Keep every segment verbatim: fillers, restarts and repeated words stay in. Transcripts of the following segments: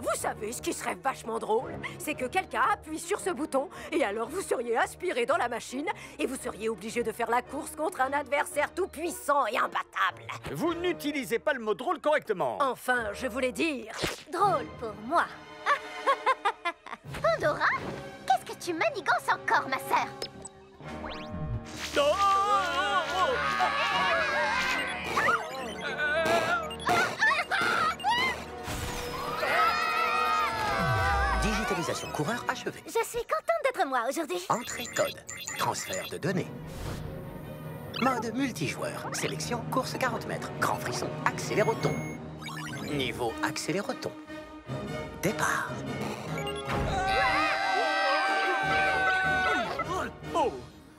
Vous savez, ce qui serait vachement drôle, c'est que quelqu'un appuie sur ce bouton, et alors vous seriez aspiré dans la machine, et vous seriez obligé de faire la course contre un adversaire tout puissant et imbattable. Vous n'utilisez pas le mot drôle correctement. Enfin, je voulais dire... Drôle pour moi. Pandora, qu'est-ce que tu manigances encore, ma sœur? Oh, oh, oh. Digitalisation coureur achevée. Je suis contente d'être moi aujourd'hui. Entrée code. Transfert de données. Mode multijoueur. Sélection course quarante mètres. Grand frisson. Accéléroton. Niveau accéléroton. Départ. Oh,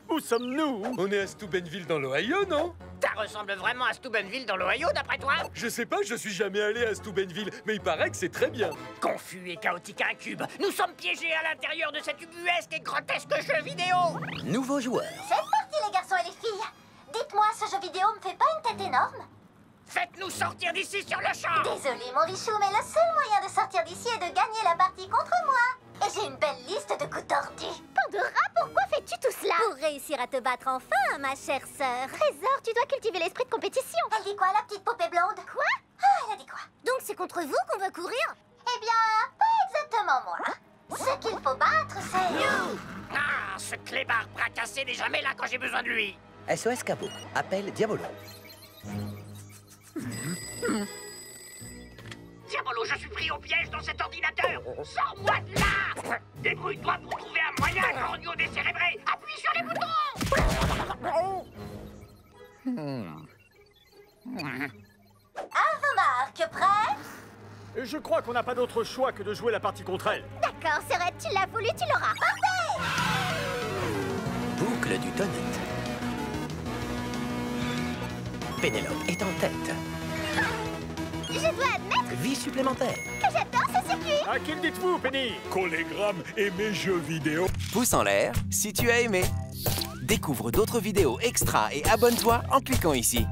où sommes-nous? On est à Steubenville dans l'Ohio, non? Ça ressemble vraiment à Steubenville dans l'Ohio, d'après toi? Je sais pas, je suis jamais allé à Steubenville, mais il paraît que c'est très bien. Confus et chaotique à un cube, nous sommes piégés à l'intérieur de cet ubuesque et grotesque jeu vidéo. Nouveau joueur. C'est parti les garçons et les filles. Dites-moi, ce jeu vidéo me fait pas une tête énorme? Faites-nous sortir d'ici sur le champ. Désolé mon Richou, mais le seul moyen de sortir d'ici est de gagner la partie contre moi. Et j'ai une belle liste de coups tordus. Pandora, pourquoi fais-tu tout cela? Pour réussir à te battre enfin, ma chère sœur. Trésor, tu dois cultiver l'esprit de compétition. Elle dit quoi, la petite poupée blonde? Quoi? Ah, elle a dit quoi? Donc c'est contre vous qu'on veut courir? Eh bien, pas exactement moi. Ce qu'il faut battre, c'est... Nous! Ah, ce clébard fracassé n'est jamais là quand j'ai besoin de lui. S O S Cabo, appel Diabolo. Diabolo, je suis pris au piège dans cet ordinateur. Sors-moi de là! Débrouille-toi pour trouver un moyen, corneau décérébré. Appuie sur les boutons. À vos marques, prêts? Je crois qu'on n'a pas d'autre choix que de jouer la partie contre elle. D'accord, Serette, tu l'as voulu, tu l'auras. Parfait. Boucle du tonnet. Pénélope est en tête. Je dois admettre... Vie supplémentaire. Que j'adore ce circuit. À qui le dites-vous, Penny? Collegramme et mes jeux vidéo. Pouce en l'air si tu as aimé. Découvre d'autres vidéos extra et abonne-toi en cliquant ici.